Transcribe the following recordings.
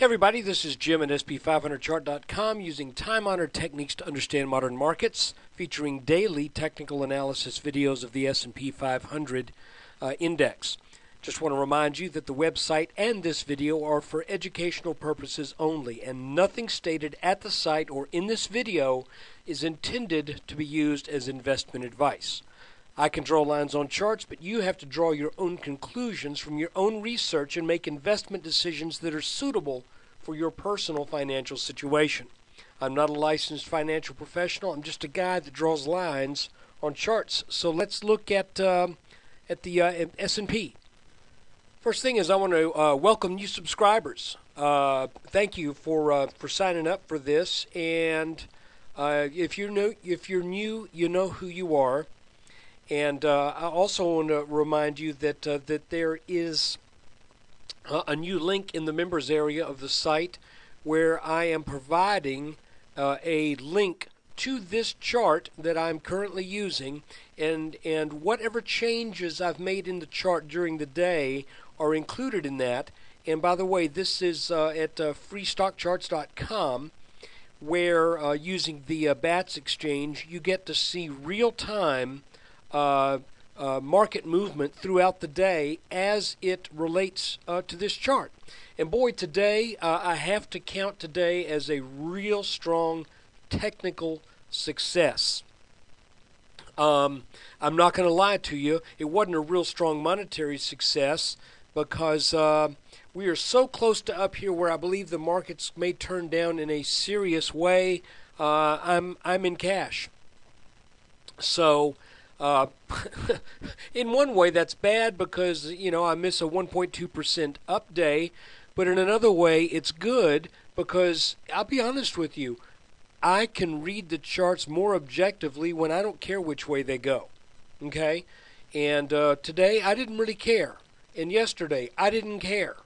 Hey everybody, this is Jim at sp500chart.com using time-honored techniques to understand modern markets, featuring daily technical analysis videos of the S&P 500 index. Just want to remind you that the website and this video are for educational purposes only, and nothing stated at the site or in this video is intended to be used as investment advice. I can draw lines on charts, but you have to draw your own conclusions from your own research and make investment decisions that are suitable for your personal financial situation. I'm not a licensed financial professional. I'm just a guy that draws lines on charts. So let's look at the S&P. First thing is I want to welcome new subscribers. Thank you for signing up for this. And if you're new, you know who you are. And I also want to remind you that there is a new link in the members area of the site where I am providing a link to this chart that I'm currently using, and whatever changes I've made in the chart during the day are included in that. And by the way, this is at freestockcharts.com, where using the BATS exchange, you get to see real-time market movement throughout the day as it relates to this chart. And boy, today, I have to count today as a real strong technical success. I'm not going to lie to you, it wasn't a real strong monetary success because we are so close to up here where I believe the markets may turn down in a serious way. I'm in cash. So in one way, that's bad because, you know, I miss a 1.2% up day, but in another way, it's good because, I'll be honest with you, I can read the charts more objectively when I don't care which way they go, okay? And today, I didn't really care, and yesterday, I didn't care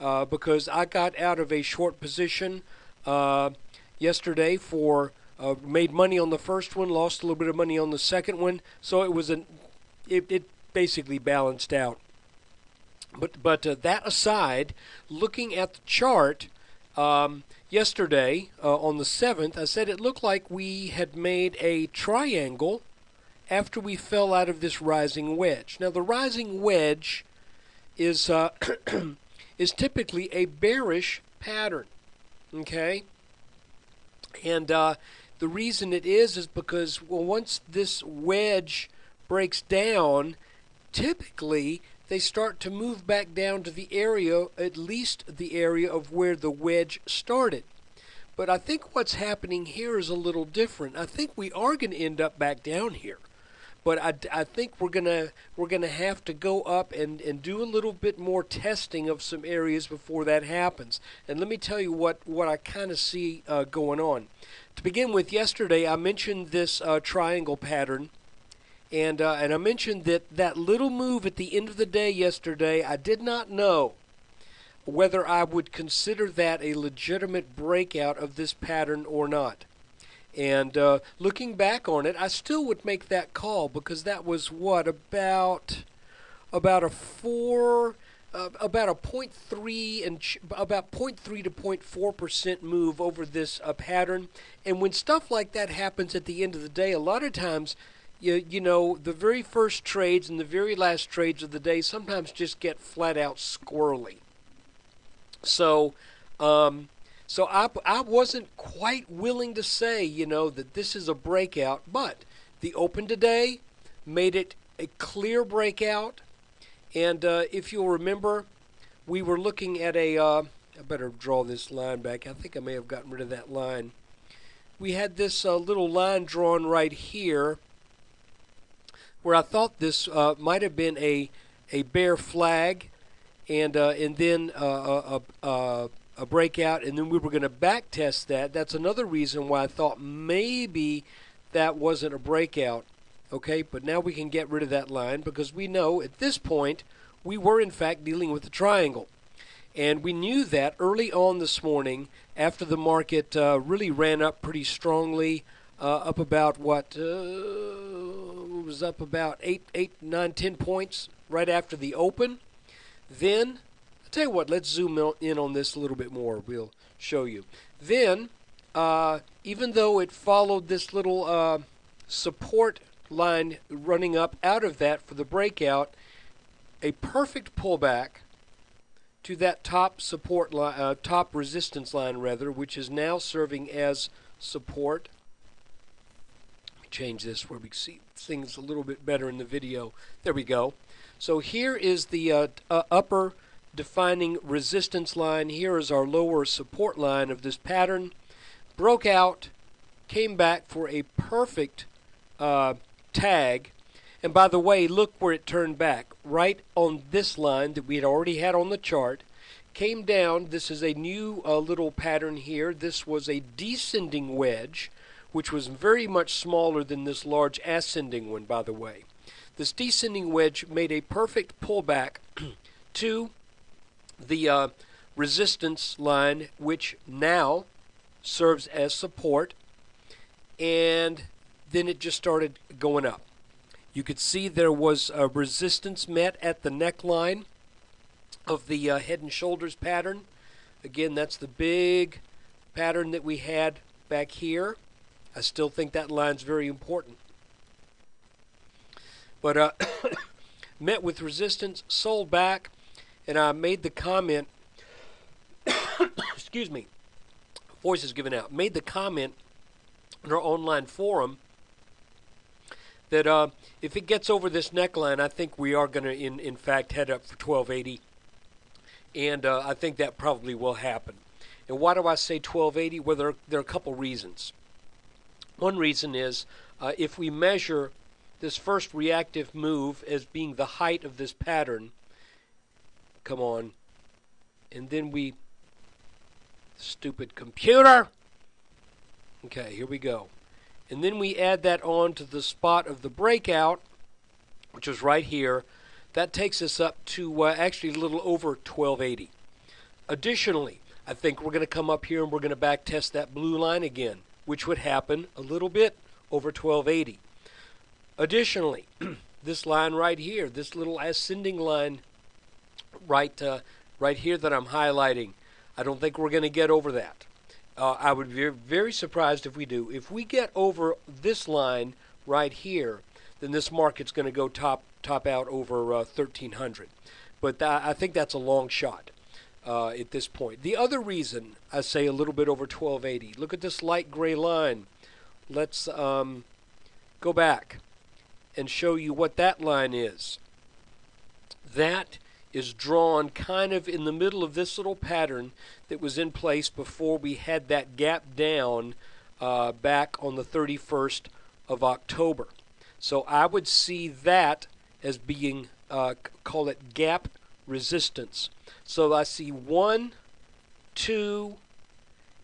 because I got out of a short position yesterday for made money on the first one, lost a little bit of money on the second one, so it was it basically balanced out. But that aside, looking at the chart yesterday on the 7th, I said it looked like we had made a triangle after we fell out of this rising wedge. Now the rising wedge is is typically a bearish pattern, okay, and the reason it is because, well, once this wedge breaks down, typically they start to move back down to the area, at least the area of where the wedge started. But I think what's happening here is a little different. I think we are going to end up back down here, but I think we're gonna have to go up and do a little bit more testing of some areas before that happens. And let me tell you what I kind of see going on. To begin with, yesterday I mentioned this triangle pattern, and I mentioned that little move at the end of the day yesterday. I did not know whether I would consider that a legitimate breakout of this pattern or not. And looking back on it, I still would make that call because that was what, about a 0.3 and about 0.3 to 0.4% move over this pattern. And when stuff like that happens at the end of the day, a lot of times, you know, the very first trades and the very last trades of the day sometimes just get flat out squirrely. So So I wasn't quite willing to say, you know, that this is a breakout, but the open today made it a clear breakout. And if you'll remember, we were looking at a, I better draw this line back. I think I may have gotten rid of that line. We had this little line drawn right here where I thought this might have been a bear flag and then a breakout, and then we were going to back test that. That's another reason why I thought maybe that wasn't a breakout. Okay, but now we can get rid of that line because we know at this point we were in fact dealing with the triangle. And we knew that early on this morning after the market really ran up pretty strongly, up about what, it was up about 8, 9, 10 points right after the open. Then Tell you what, let's zoom in on this a little bit more. We'll show you. Then, even though it followed this little support line running up out of that for the breakout, a perfect pullback to that top support line, top resistance line rather, which is now serving as support. Let me change this where we see things a little bit better in the video. There we go. So here is the upper defining resistance line. Here is our lower support line of this pattern. Broke out, came back for a perfect tag. And by the way, look where it turned back, right on this line that we had already had on the chart, came down. This is a new little pattern here. This was a descending wedge, which was very much smaller than this large ascending one, by the way. This descending wedge made a perfect pullback to the resistance line, which now serves as support, and then it just started going up. You could see there was a resistance met at the neckline of the head and shoulders pattern. Again, that's the big pattern that we had back here. I still think that line's very important. But met with resistance, sold back, and I made the comment, excuse me, voice is giving out, made the comment in our online forum that if it gets over this neckline, I think we are going to, in fact, head up for 1280. And I think that probably will happen. And why do I say 1280? Well, there are a couple reasons. One reason is if we measure this first reactive move as being the height of this pattern, come on, and then we, stupid computer, okay, here we go. And then we add that on to the spot of the breakout, which is right here. That takes us up to actually a little over 1280. Additionally, I think we're going to come up here and we're going to back test that blue line again, which would happen a little bit over 1280. Additionally, this line right here, this little ascending line right here that I'm highlighting, I don't think we're going to get over that. I would be very surprised if we do. If we get over this line right here, then this market's going to go top out over 1,300. But I think that's a long shot at this point. The other reason I say a little bit over 1,280, look at this light gray line. Let's go back and show you what that line is. That is drawn kind of in the middle of this little pattern that was in place before we had that gap down back on the 31st of October. So I would see that as being, call it gap resistance. So I see one, two,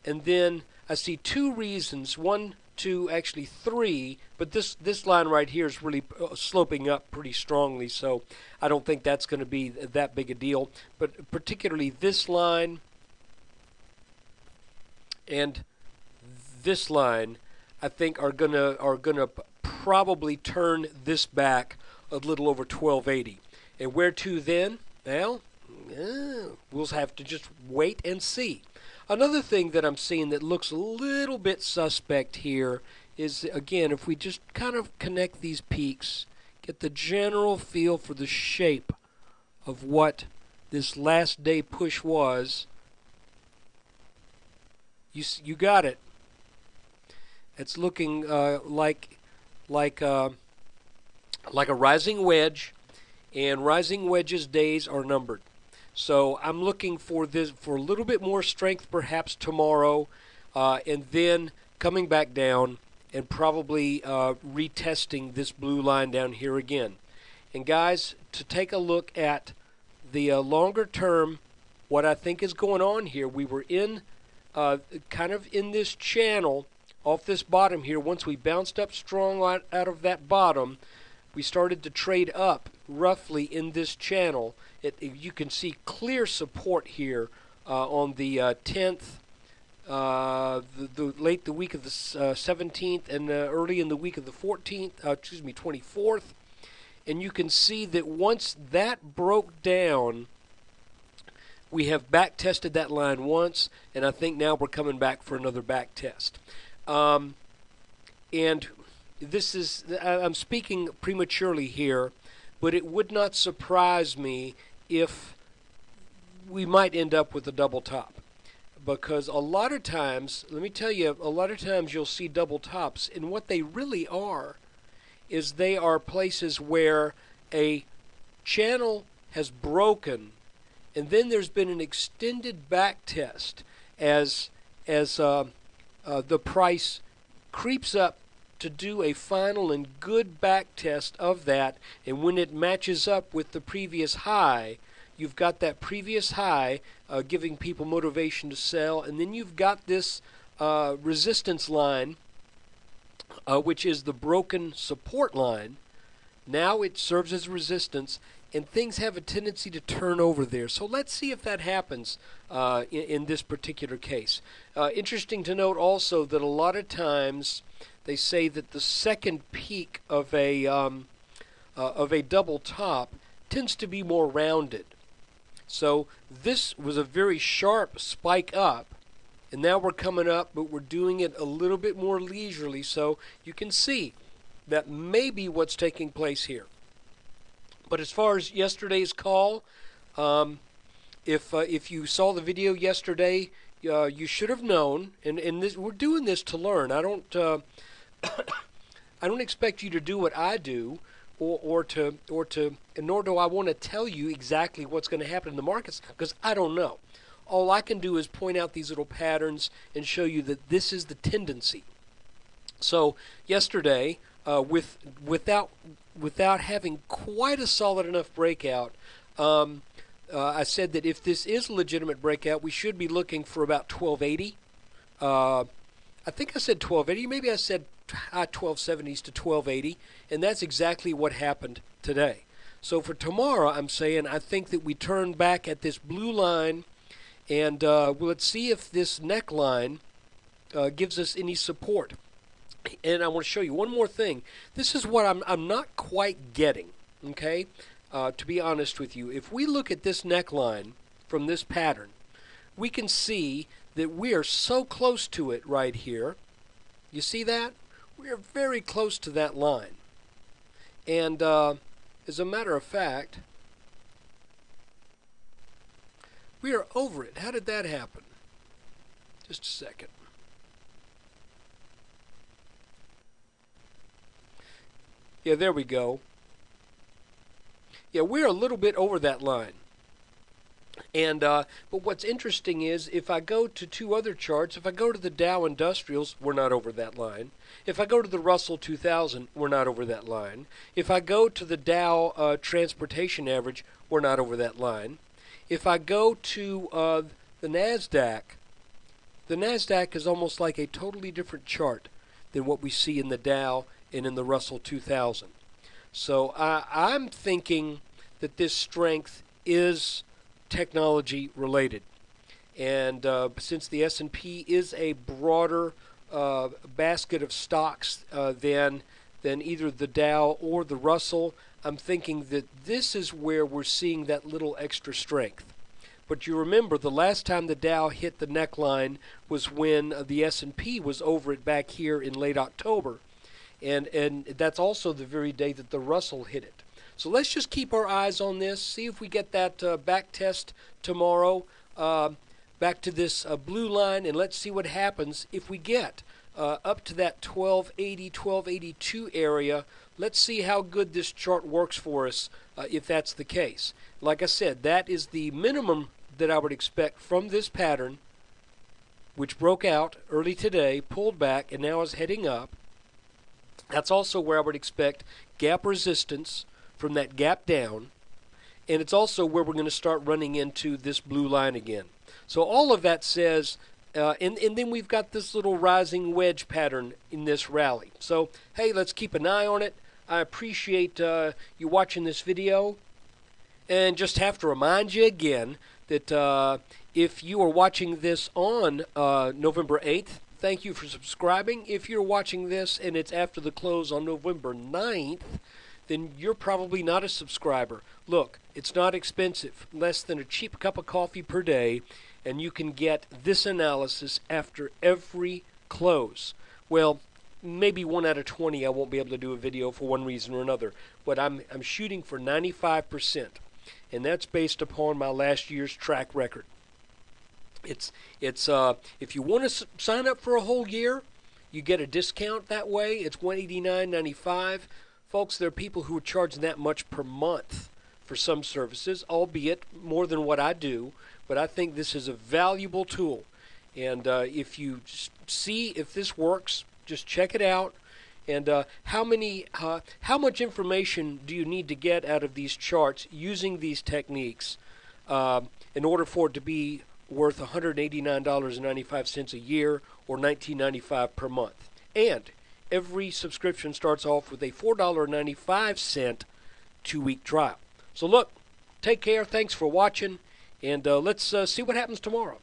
and then I see two reasons, one, two, actually three, but this line right here is really sloping up pretty strongly, so I don't think that's going to be that big a deal, but particularly this line and this line I think are gonna probably turn this back a little over 1280. And where to then? Well, we'll have to just wait and see. Another thing that I'm seeing that looks a little bit suspect here is, again, if we just kind of connect these peaks, get the general feel for the shape of what this last day push was. You got it. It's looking like a rising wedge, and rising wedges days are numbered. So I'm looking for this for a little bit more strength perhaps tomorrow, and then coming back down and probably retesting this blue line down here again. And guys, to take a look at the longer term, what I think is going on here, we were in kind of in this channel off this bottom here. Once we bounced up strong out of that bottom, we started to trade up roughly in this channel. You can see clear support here on the 10th, late the week of the 17th, and early in the week of the 14th, 24th. And you can see that once that broke down, we have back tested that line once, and I think now we're coming back for another back test. And this is, I'm speaking prematurely here, but it would not surprise me if we might end up with a double top. Because a lot of times, let me tell you, a lot of times you'll see double tops, and what they really are is they are places where a channel has broken, and then there's been an extended back test as the price creeps up to do a final and good back test of that, and when it matches up with the previous high, you've got that previous high giving people motivation to sell, and then you've got this resistance line, which is the broken support line. Now it serves as resistance, and things have a tendency to turn over there. So let's see if that happens in this particular case. Interesting to note also that a lot of times they say that the second peak of a double top tends to be more rounded. So this was a very sharp spike up, and now we're coming up, but we're doing it a little bit more leisurely, so you can see that may be what's taking place here. But as far as yesterday's call, if you saw the video yesterday, you should have known, and this, we're doing this to learn. I don't I don't expect you to do what I do, and nor do I want to tell you exactly what's going to happen in the markets, because I don't know. All I can do is point out these little patterns and show you that this is the tendency. So yesterday, without having quite a solid enough breakout, I said that if this is a legitimate breakout, we should be looking for about 1280. I think I said 1280. Maybe I said high 1270s to 1280, and that's exactly what happened today. So for tomorrow, I'm saying I think that we turn back at this blue line, and let's see if this neckline gives us any support. And I want to show you one more thing. This is what I'm not quite getting, okay? To be honest with you, if we look at this neckline from this pattern, we can see that we are so close to it right here. You see that? We are very close to that line. And as a matter of fact, we are over it. How did that happen? Just a second. Yeah, there we go. Yeah, we're a little bit over that line. And but what's interesting is if I go to two other charts, if I go to the Dow Industrials, we're not over that line. If I go to the Russell 2000, we're not over that line. If I go to the Dow Transportation Average, we're not over that line. If I go to the NASDAQ is almost like a totally different chart than what we see in the Dow and in the Russell 2000. So I'm thinking that this strength is technology related, and since the S&P is a broader basket of stocks than either the Dow or the Russell, I'm thinking that this is where we're seeing that little extra strength. But you remember the last time the Dow hit the neckline was when the S&P was over it back here in late October, and that's also the very day that the Russell hit it. So let's just keep our eyes on this, see if we get that back test tomorrow, back to this blue line, and let's see what happens if we get up to that 1280, 1282 area. Let's see how good this chart works for us if that's the case. Like I said, that is the minimum that I would expect from this pattern, which broke out early today, pulled back, and now is heading up. That's also where I would expect gap resistance from that gap down, and it's also where we're going to start running into this blue line again. So all of that says, and then we've got this little rising wedge pattern in this rally. So hey, let's keep an eye on it. I appreciate you watching this video, and just have to remind you again that if you are watching this on November 8th, thank you for subscribing. If you're watching this and it's after the close on November 9th, then you're probably not a subscriber. Look, it's not expensive, less than a cheap cup of coffee per day, and you can get this analysis after every close. Well, maybe 1 out of 20 I won't be able to do a video for one reason or another. But I'm shooting for 95%, and that's based upon my last year's track record. It's if you want to sign up for a whole year, you get a discount that way. It's $189.95. Folks, there are people who are charging that much per month for some services, albeit more than what I do, but I think this is a valuable tool. And if you see if this works, just check it out. And how much information do you need to get out of these charts using these techniques in order for it to be worth $189.95 a year or $19.95 per month? And every subscription starts off with a $4.95 two-week trial. So look, take care. Thanks for watching, and let's see what happens tomorrow.